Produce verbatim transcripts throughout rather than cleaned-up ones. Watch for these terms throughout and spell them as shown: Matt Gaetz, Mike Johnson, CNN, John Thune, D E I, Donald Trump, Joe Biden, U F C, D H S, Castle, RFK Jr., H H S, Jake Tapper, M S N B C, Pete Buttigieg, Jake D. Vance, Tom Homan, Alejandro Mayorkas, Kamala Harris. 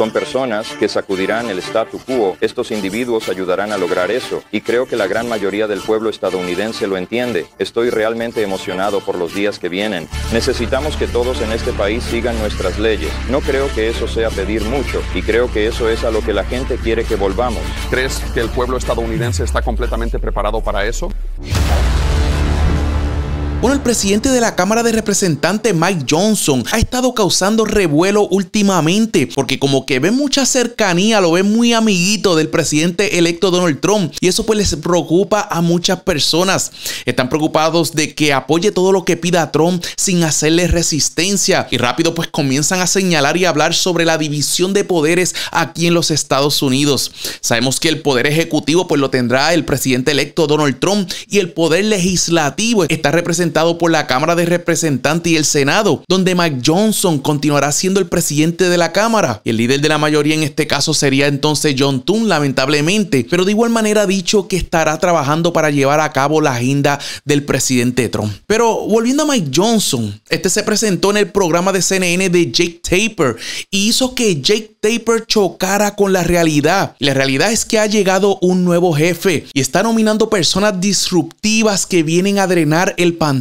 Son personas que sacudirán el statu quo. Estos individuos ayudarán a lograr eso, y creo que la gran mayoría del pueblo estadounidense lo entiende. Estoy realmente emocionado por los días que vienen. Necesitamos que todos en este país sigan nuestras leyes. No creo que eso sea pedir mucho, y creo que eso es a lo que la gente quiere que volvamos. ¿Crees que el pueblo estadounidense está completamente preparado para eso? Bueno, el presidente de la Cámara de Representantes, Mike Johnson, ha estado causando revuelo últimamente porque como que ve mucha cercanía, lo ve muy amiguito del presidente electo Donald Trump, y eso pues les preocupa a muchas personas. Están preocupados de que apoye todo lo que pida Trump sin hacerle resistencia, y rápido pues comienzan a señalar y hablar sobre la división de poderes aquí en los Estados Unidos. Sabemos que el poder ejecutivo pues lo tendrá el presidente electo Donald Trump, y el poder legislativo está representado por la Cámara de Representantes y el Senado, donde Mike Johnson continuará siendo el presidente de la Cámara. El líder de la mayoría en este caso sería entonces John Thune, lamentablemente, pero de igual manera ha dicho que estará trabajando para llevar a cabo la agenda del presidente Trump. Pero volviendo a Mike Johnson, este se presentó en el programa de C N N de Jake Tapper y hizo que Jake Tapper chocara con la realidad. La realidad es que ha llegado un nuevo jefe y está nominando personas disruptivas que vienen a drenar el pantano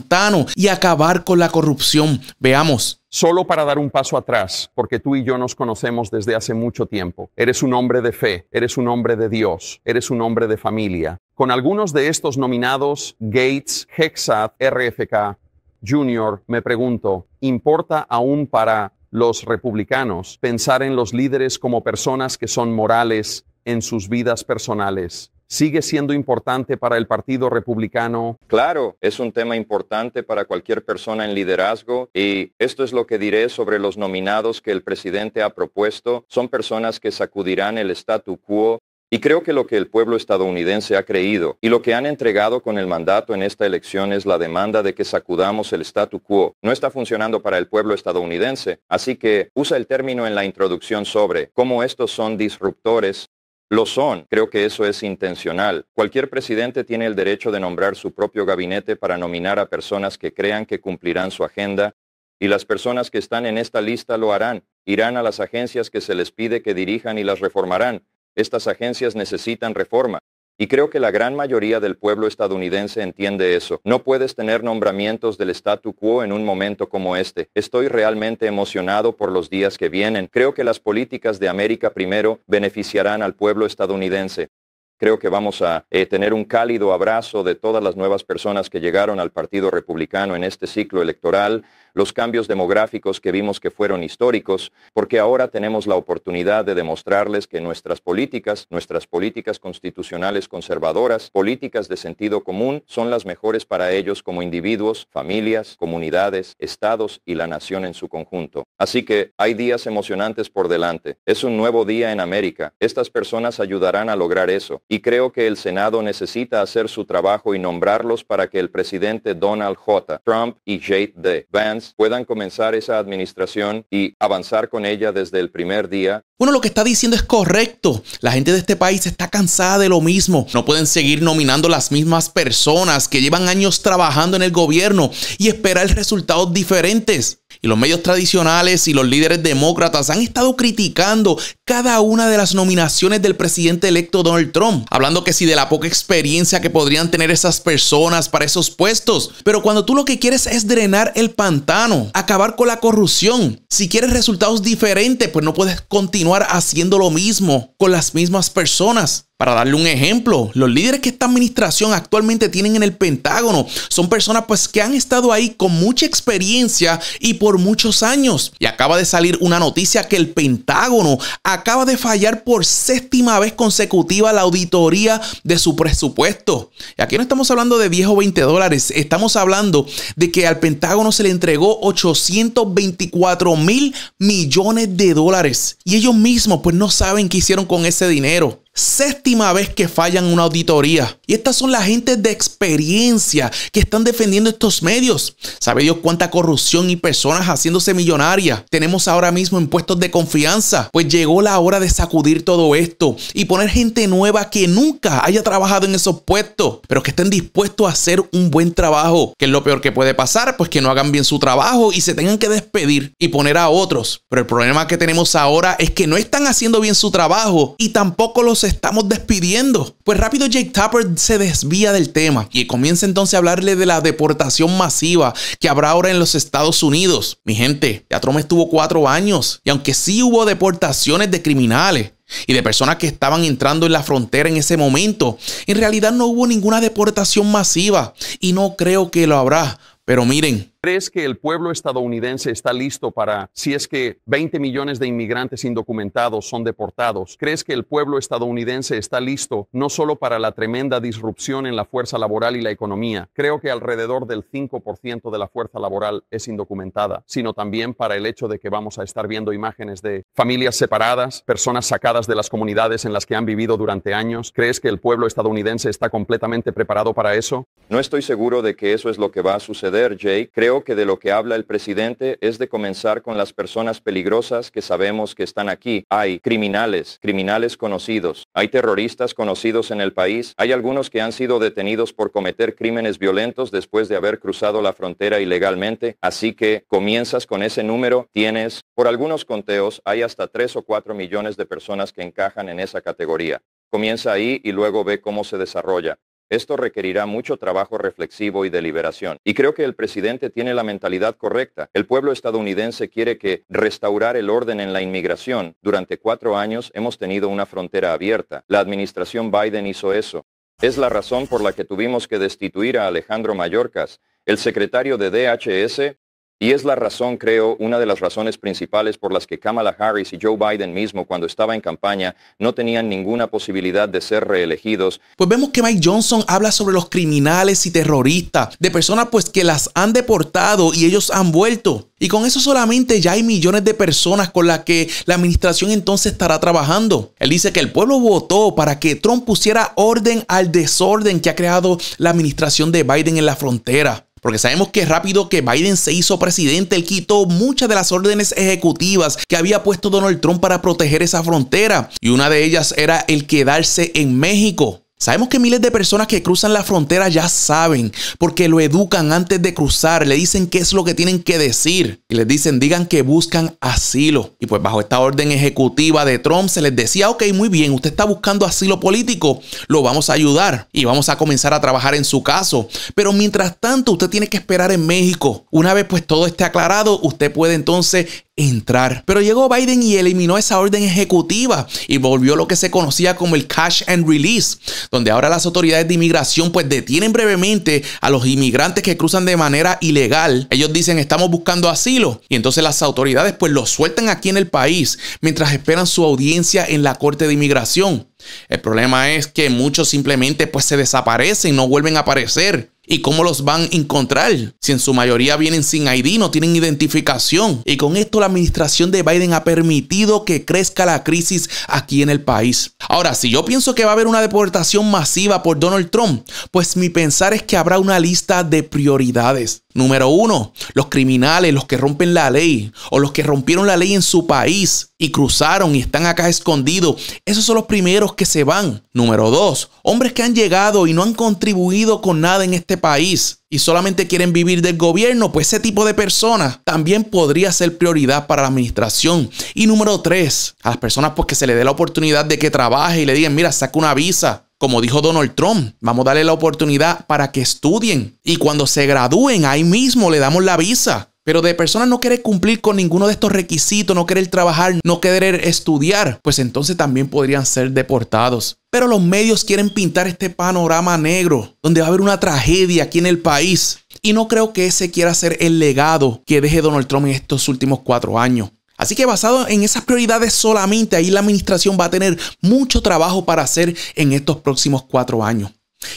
y acabar con la corrupción. Veamos. Solo para dar un paso atrás, porque tú y yo nos conocemos desde hace mucho tiempo. Eres un hombre de fe, eres un hombre de Dios, eres un hombre de familia. Con algunos de estos nominados, Gates, Hexat, R F K junior, me pregunto, ¿importa aún para los republicanos pensar en los líderes como personas que son morales en sus vidas personales? ¿Sigue siendo importante para el Partido Republicano? Claro, es un tema importante para cualquier persona en liderazgo, y esto es lo que diré sobre los nominados que el presidente ha propuesto. Son personas que sacudirán el statu quo, y creo que lo que el pueblo estadounidense ha creído y lo que han entregado con el mandato en esta elección es la demanda de que sacudamos el statu quo. No está funcionando para el pueblo estadounidense, así que usa el término en la introducción sobre cómo estos son disruptores. Lo son. Creo que eso es intencional. Cualquier presidente tiene el derecho de nombrar su propio gabinete para nominar a personas que crean que cumplirán su agenda, y las personas que están en esta lista lo harán. Irán a las agencias que se les pide que dirijan y las reformarán. Estas agencias necesitan reforma. Y creo que la gran mayoría del pueblo estadounidense entiende eso. No puedes tener nombramientos del statu quo en un momento como este. Estoy realmente emocionado por los días que vienen. Creo que las políticas de América Primero beneficiarán al pueblo estadounidense. Creo que vamos a eh, tener un cálido abrazo de todas las nuevas personas que llegaron al Partido Republicano en este ciclo electoral, los cambios demográficos que vimos que fueron históricos, porque ahora tenemos la oportunidad de demostrarles que nuestras políticas, nuestras políticas constitucionales conservadoras, políticas de sentido común, son las mejores para ellos como individuos, familias, comunidades, estados y la nación en su conjunto. Así que hay días emocionantes por delante. Es un nuevo día en América. Estas personas ayudarán a lograr eso. Y creo que el Senado necesita hacer su trabajo y nombrarlos para que el presidente Donald J. Trump y Jake D. Vance puedan comenzar esa administración y avanzar con ella desde el primer día. Bueno, lo que está diciendo es correcto. La gente de este país está cansada de lo mismo. No pueden seguir nominando las mismas personas que llevan años trabajando en el gobierno y esperar resultados diferentes. Y los medios tradicionales y los líderes demócratas han estado criticando cada una de las nominaciones del presidente electo Donald Trump, hablando que sí de la poca experiencia que podrían tener esas personas para esos puestos. Pero cuando tú lo que quieres es drenar el pantano, acabar con la corrupción, si quieres resultados diferentes, pues no puedes continuar haciendo lo mismo con las mismas personas. Para darle un ejemplo, los líderes que esta administración actualmente tienen en el Pentágono son personas pues que han estado ahí con mucha experiencia y por muchos años. Y acaba de salir una noticia que el Pentágono acaba de fallar por séptima vez consecutiva la auditoría de su presupuesto. Y aquí no estamos hablando de diez o veinte dólares, estamos hablando de que al Pentágono se le entregó ochocientos veinticuatro mil millones de dólares. Y ellos mismos pues no saben qué hicieron con ese dinero. Séptima vez que fallan una auditoría. Y estas son las gentes de experiencia que están defendiendo estos medios. ¿Sabe Dios cuánta corrupción y personas haciéndose millonarias tenemos ahora mismo en puestos de confianza? Pues llegó la hora de sacudir todo esto y poner gente nueva que nunca haya trabajado en esos puestos, pero que estén dispuestos a hacer un buen trabajo. ¿Qué es lo peor que puede pasar? Pues que no hagan bien su trabajo y se tengan que despedir y poner a otros. Pero el problema que tenemos ahora es que no están haciendo bien su trabajo y tampoco los estamos despidiendo. Pues rápido Jake Tapper se desvía del tema y comienza entonces a hablarle de la deportación masiva que habrá ahora en los Estados Unidos. Mi gente, ya Trump estuvo cuatro años y aunque sí hubo deportaciones de criminales y de personas que estaban entrando en la frontera en ese momento, en realidad no hubo ninguna deportación masiva y no creo que lo habrá. Pero miren, ¿crees que el pueblo estadounidense está listo para, si es que veinte millones de inmigrantes indocumentados son deportados, crees que el pueblo estadounidense está listo no solo para la tremenda disrupción en la fuerza laboral y la economía? Creo que alrededor del cinco por ciento de la fuerza laboral es indocumentada, sino también para el hecho de que vamos a estar viendo imágenes de familias separadas, personas sacadas de las comunidades en las que han vivido durante años. ¿Crees que el pueblo estadounidense está completamente preparado para eso? No estoy seguro de que eso es lo que va a suceder, Jake. Creo Creo que de lo que habla el presidente es de comenzar con las personas peligrosas que sabemos que están aquí. Hay criminales, criminales conocidos, hay terroristas conocidos en el país, hay algunos que han sido detenidos por cometer crímenes violentos después de haber cruzado la frontera ilegalmente, así que comienzas con ese número, tienes, por algunos conteos, hay hasta tres o cuatro millones de personas que encajan en esa categoría. Comienza ahí y luego ve cómo se desarrolla. Esto requerirá mucho trabajo reflexivo y deliberación. Y creo que el presidente tiene la mentalidad correcta. El pueblo estadounidense quiere que restaurar el orden en la inmigración. Durante cuatro años hemos tenido una frontera abierta. La administración Biden hizo eso. Es la razón por la que tuvimos que destituir a Alejandro Mayorkas, el secretario de D H S, y es la razón, creo, una de las razones principales por las que Kamala Harris y Joe Biden mismo, cuando estaba en campaña, no tenían ninguna posibilidad de ser reelegidos. Pues vemos que Mike Johnson habla sobre los criminales y terroristas, de personas pues que las han deportado y ellos han vuelto. Y con eso solamente ya hay millones de personas con las que la administración entonces estará trabajando. Él dice que el pueblo votó para que Trump pusiera orden al desorden que ha creado la administración de Biden en la frontera. Porque sabemos que rápido que Biden se hizo presidente, él quitó muchas de las órdenes ejecutivas que había puesto Donald Trump para proteger esa frontera. Y una de ellas era el quedarse en México. Sabemos que miles de personas que cruzan la frontera ya saben, porque lo educan antes de cruzar, le dicen qué es lo que tienen que decir y les dicen, digan que buscan asilo. Y pues bajo esta orden ejecutiva de Trump se les decía, ok, muy bien, usted está buscando asilo político, lo vamos a ayudar y vamos a comenzar a trabajar en su caso. Pero mientras tanto, usted tiene que esperar en México. Una vez pues todo esté aclarado, usted puede entonces entrar. Pero llegó Biden y eliminó esa orden ejecutiva y volvió lo que se conocía como el catch and release, donde ahora las autoridades de inmigración pues detienen brevemente a los inmigrantes que cruzan de manera ilegal. Ellos dicen estamos buscando asilo y entonces las autoridades pues los sueltan aquí en el país mientras esperan su audiencia en la Corte de Inmigración. El problema es que muchos simplemente pues se desaparecen, no vuelven a aparecer. ¿Y cómo los van a encontrar? Si en su mayoría vienen sin I D, no tienen identificación. Y con esto la administración de Biden ha permitido que crezca la crisis aquí en el país. Ahora, si yo pienso que va a haber una deportación masiva por Donald Trump, pues mi pensar es que habrá una lista de prioridades. Número uno, los criminales, los que rompen la ley o los que rompieron la ley en su país y cruzaron y están acá escondidos. Esos son los primeros que se van. Número dos, hombres que han llegado y no han contribuido con nada en este país y solamente quieren vivir del gobierno, pues ese tipo de personas también podría ser prioridad para la administración. Y número tres, a las personas pues que se les dé la oportunidad de que trabaje y le digan, mira, saca una visa. Como dijo Donald Trump, vamos a darle la oportunidad para que estudien y cuando se gradúen ahí mismo le damos la visa. Pero de personas no querer cumplir con ninguno de estos requisitos, no querer trabajar, no querer estudiar, pues entonces también podrían ser deportados. Pero los medios quieren pintar este panorama negro, donde va a haber una tragedia aquí en el país. Y no creo que ese quiera ser el legado que deje Donald Trump en estos últimos cuatro años. Así que basado en esas prioridades solamente, ahí la administración va a tener mucho trabajo para hacer en estos próximos cuatro años.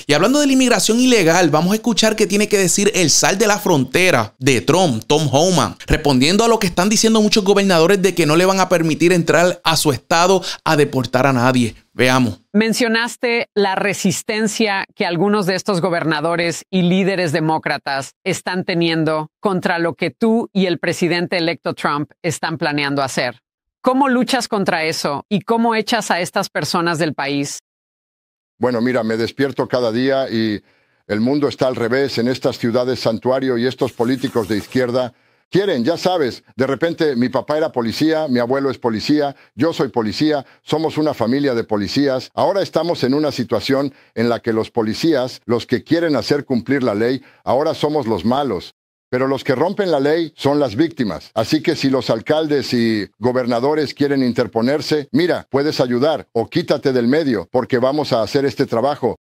Y hablando de la inmigración ilegal, vamos a escuchar qué tiene que decir el zar de la frontera de Trump, Tom Homan, respondiendo a lo que están diciendo muchos gobernadores de que no le van a permitir entrar a su estado a deportar a nadie. Veamos. Mencionaste la resistencia que algunos de estos gobernadores y líderes demócratas están teniendo contra lo que tú y el presidente electo Trump están planeando hacer. ¿Cómo luchas contra eso y cómo echas a estas personas del país? Bueno, mira, me despierto cada día y el mundo está al revés en estas ciudades santuario y estos políticos de izquierda quieren, ya sabes, de repente mi papá era policía, mi abuelo es policía, yo soy policía, somos una familia de policías. Ahora estamos en una situación en la que los policías, los que quieren hacer cumplir la ley, ahora somos los malos. Pero los que rompen la ley son las víctimas. Así que si los alcaldes y gobernadores quieren interponerse, mira, puedes ayudar o quítate del medio porque vamos a hacer este trabajo.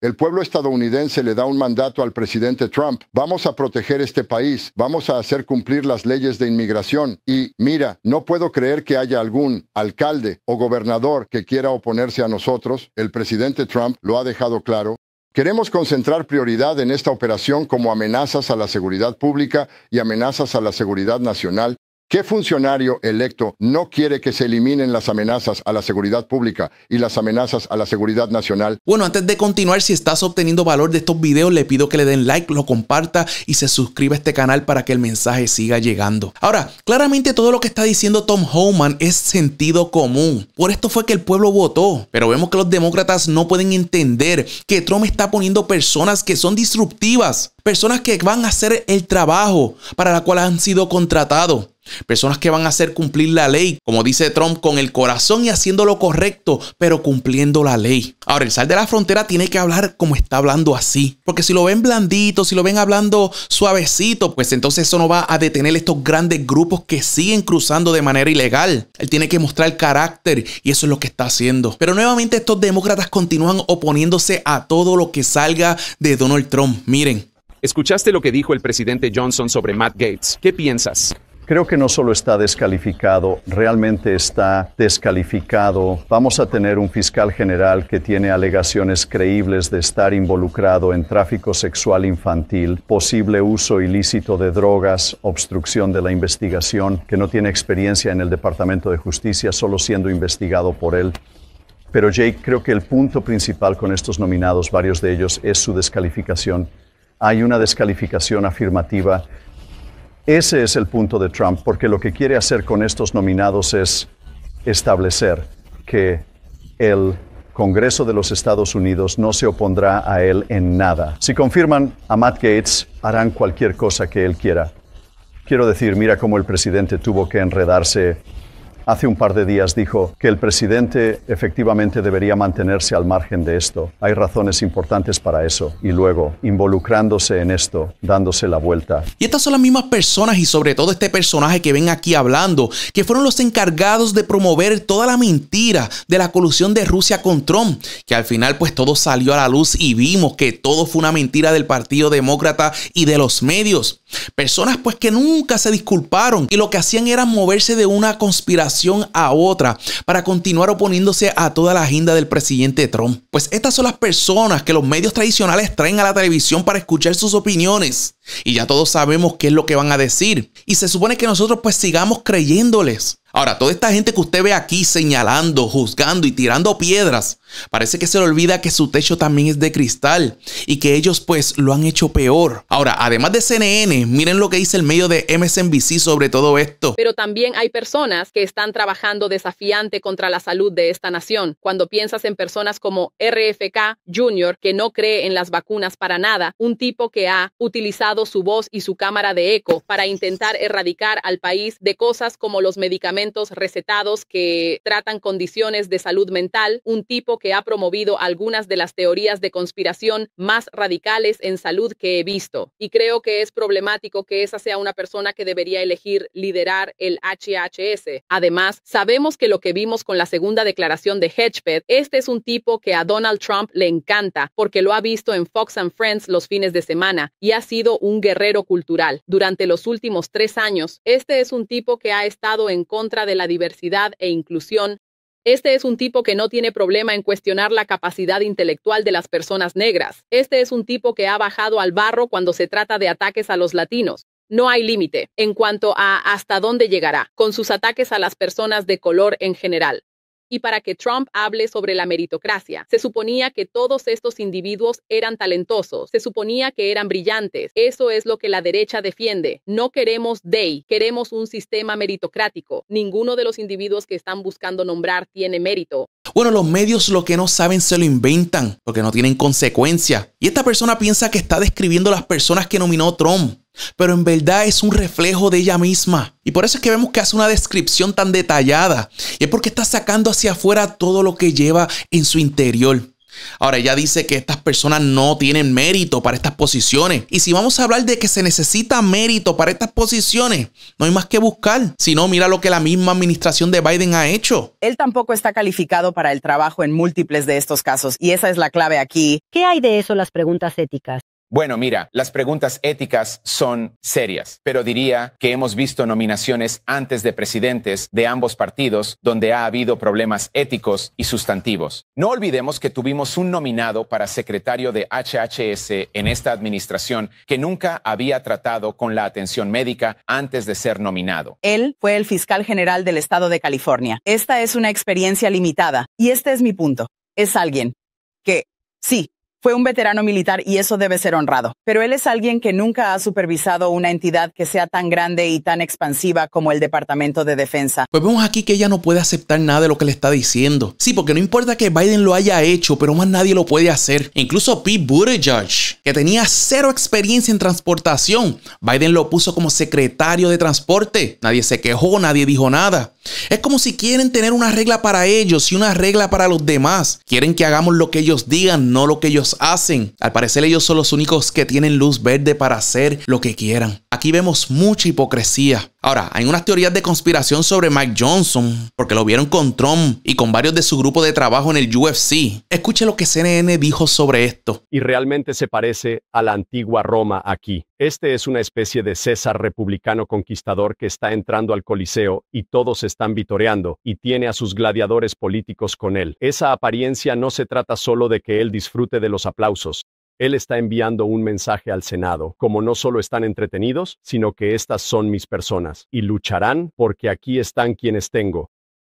El pueblo estadounidense le da un mandato al presidente Trump. Vamos a proteger este país, vamos a hacer cumplir las leyes de inmigración. Y mira, no puedo creer que haya algún alcalde o gobernador que quiera oponerse a nosotros. El presidente Trump lo ha dejado claro. Queremos concentrar prioridad en esta operación como amenazas a la seguridad pública y amenazas a la seguridad nacional. ¿Qué funcionario electo no quiere que se eliminen las amenazas a la seguridad pública y las amenazas a la seguridad nacional? Bueno, antes de continuar, si estás obteniendo valor de estos videos, le pido que le den like, lo comparta y se suscriba a este canal para que el mensaje siga llegando. Ahora, claramente todo lo que está diciendo Tom Homan es sentido común. Por esto fue que el pueblo votó. Pero vemos que los demócratas no pueden entender que Trump está poniendo personas que son disruptivas, personas que van a hacer el trabajo para la cual han sido contratados. Personas que van a hacer cumplir la ley, como dice Trump, con el corazón y haciendo lo correcto, pero cumpliendo la ley. Ahora, el zar de la frontera tiene que hablar como está hablando así. Porque si lo ven blandito, si lo ven hablando suavecito, pues entonces eso no va a detener estos grandes grupos que siguen cruzando de manera ilegal. Él tiene que mostrar carácter y eso es lo que está haciendo. Pero nuevamente estos demócratas continúan oponiéndose a todo lo que salga de Donald Trump. Miren. ¿Escuchaste lo que dijo el presidente Johnson sobre Matt Gaetz? ¿Qué piensas? Creo que no solo está descalificado, realmente está descalificado. Vamos a tener un fiscal general que tiene alegaciones creíbles de estar involucrado en tráfico sexual infantil, posible uso ilícito de drogas, obstrucción de la investigación, que no tiene experiencia en el Departamento de Justicia, solo siendo investigado por él. Pero Jake, creo que el punto principal con estos nominados, varios de ellos, es su descalificación. Hay una descalificación afirmativa. Ese es el punto de Trump, porque lo que quiere hacer con estos nominados es establecer que el Congreso de los Estados Unidos no se opondrá a él en nada. Si confirman a Matt Gaetz, harán cualquier cosa que él quiera. Quiero decir, mira cómo el presidente tuvo que enredarse. Hace un par de días dijo que el presidente efectivamente debería mantenerse al margen de esto. Hay razones importantes para eso. Y luego, involucrándose en esto, dándose la vuelta. Y estas son las mismas personas y sobre todo este personaje que ven aquí hablando, que fueron los encargados de promover toda la mentira de la colusión de Rusia con Trump, que al final pues todo salió a la luz y vimos que todo fue una mentira del Partido Demócrata y de los medios. Personas pues que nunca se disculparon y lo que hacían era moverse de una conspiración a otra para continuar oponiéndose a toda la agenda del presidente Trump. Pues estas son las personas que los medios tradicionales traen a la televisión para escuchar sus opiniones y ya todos sabemos qué es lo que van a decir y se supone que nosotros pues sigamos creyéndoles. Ahora, toda esta gente que usted ve aquí señalando, juzgando y tirando piedras, parece que se le olvida que su techo también es de cristal y que ellos pues lo han hecho peor. Ahora, además de C N N, miren lo que dice el medio de M S N B C sobre todo esto. Pero también hay personas que están trabajando desafiante contra la salud de esta nación. Cuando piensas en personas como R F K junior, que no cree en las vacunas para nada, un tipo que ha utilizado su voz y su cámara de eco para intentar erradicar al país de cosas como los medicamentos recetados que tratan condiciones de salud mental, un tipo que ha promovido algunas de las teorías de conspiración más radicales en salud que he visto. Y creo que es problemático que esa sea una persona que debería elegir liderar el H H S. Además, sabemos que lo que vimos con la segunda declaración de Hedgepeth, este es un tipo que a Donald Trump le encanta porque lo ha visto en Fox and Friends los fines de semana y ha sido un guerrero cultural. Durante los últimos tres años, este es un tipo que ha estado en contra de la diversidad e inclusión. Este es un tipo que no tiene problema en cuestionar la capacidad intelectual de las personas negras. Este es un tipo que ha bajado al barro cuando se trata de ataques a los latinos. No hay límite en cuanto a hasta dónde llegará con sus ataques a las personas de color en general. Y para que Trump hable sobre la meritocracia, se suponía que todos estos individuos eran talentosos, se suponía que eran brillantes. Eso es lo que la derecha defiende. No queremos D E I, queremos un sistema meritocrático. Ninguno de los individuos que están buscando nombrar tiene mérito. Bueno, los medios lo que no saben se lo inventan, porque no tienen consecuencias. Y esta persona piensa que está describiendo las personas que nominó Trump, pero en verdad es un reflejo de ella misma. Y por eso es que vemos que hace una descripción tan detallada. Y es porque está sacando hacia afuera todo lo que lleva en su interior. Ahora, ella dice que estas personas no tienen mérito para estas posiciones. Y si vamos a hablar de que se necesita mérito para estas posiciones, no hay más que buscar. Si no, mira lo que la misma administración de Biden ha hecho. Él tampoco está calificado para el trabajo en múltiples de estos casos. Y esa es la clave aquí. ¿Qué hay de eso, las preguntas éticas? Bueno, mira, las preguntas éticas son serias, pero diría que hemos visto nominaciones antes de presidentes de ambos partidos donde ha habido problemas éticos y sustantivos. No olvidemos que tuvimos un nominado para secretario de H H S en esta administración que nunca había tratado con la atención médica antes de ser nominado. Él fue el fiscal general del estado de California. Esta es una experiencia limitada y este es mi punto. Es alguien que, sí, fue un veterano militar y eso debe ser honrado. Pero él es alguien que nunca ha supervisado una entidad que sea tan grande y tan expansiva como el Departamento de Defensa. Pues vemos aquí que ella no puede aceptar nada de lo que le está diciendo. Sí, porque no importa que Biden lo haya hecho, pero más nadie lo puede hacer. Incluso Pete Buttigieg, que tenía cero experiencia en transportación, Biden lo puso como secretario de transporte. Nadie se quejó, nadie dijo nada. Es como si quieren tener una regla para ellos y una regla para los demás. Quieren que hagamos lo que ellos digan, no lo que ellos hacen. Al parecer ellos son los únicos que tienen luz verde para hacer lo que quieran. Aquí vemos mucha hipocresía. Ahora, hay unas teorías de conspiración sobre Mike Johnson, porque lo vieron con Trump y con varios de su grupo de trabajo en el U F C. Escuche lo que C N N dijo sobre esto. Y realmente se parece a la antigua Roma aquí. Este es una especie de César republicano conquistador que está entrando al Coliseo y todos están vitoreando y tiene a sus gladiadores políticos con él. Esa apariencia no se trata solo de que él disfrute de los aplausos. Él está enviando un mensaje al Senado, como no solo están entretenidos, sino que estas son mis personas, y lucharán porque aquí están quienes tengo.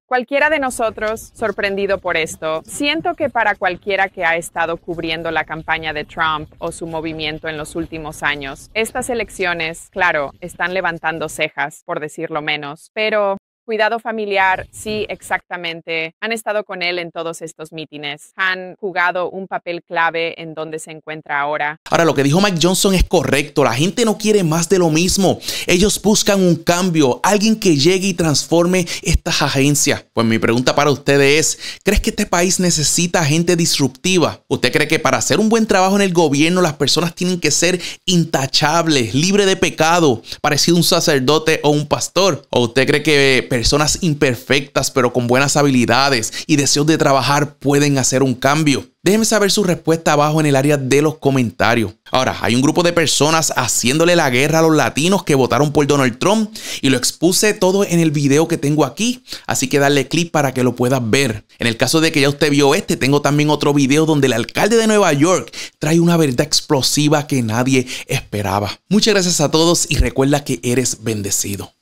Cualquiera de nosotros, sorprendido por esto, siento que para cualquiera que ha estado cubriendo la campaña de Trump o su movimiento en los últimos años, estas elecciones, claro, están levantando cejas, por decirlo menos, pero cuidado familiar, sí, exactamente. Han estado con él en todos estos mítines. Han jugado un papel clave en donde se encuentra ahora. Ahora, lo que dijo Mike Johnson es correcto. La gente no quiere más de lo mismo. Ellos buscan un cambio, alguien que llegue y transforme estas agencias. Pues mi pregunta para ustedes es, ¿crees que este país necesita gente disruptiva? ¿Usted cree que para hacer un buen trabajo en el gobierno las personas tienen que ser intachables, libres de pecado, parecido a un sacerdote o un pastor? ¿O usted cree que personas imperfectas, pero con buenas habilidades y deseos de trabajar pueden hacer un cambio? Déjenme saber su respuesta abajo en el área de los comentarios. Ahora, hay un grupo de personas haciéndole la guerra a los latinos que votaron por Donald Trump y lo expuse todo en el video que tengo aquí, así que dale click para que lo puedas ver. En el caso de que ya usted vio este, tengo también otro video donde el alcalde de Nueva York trae una verdad explosiva que nadie esperaba. Muchas gracias a todos y recuerda que eres bendecido.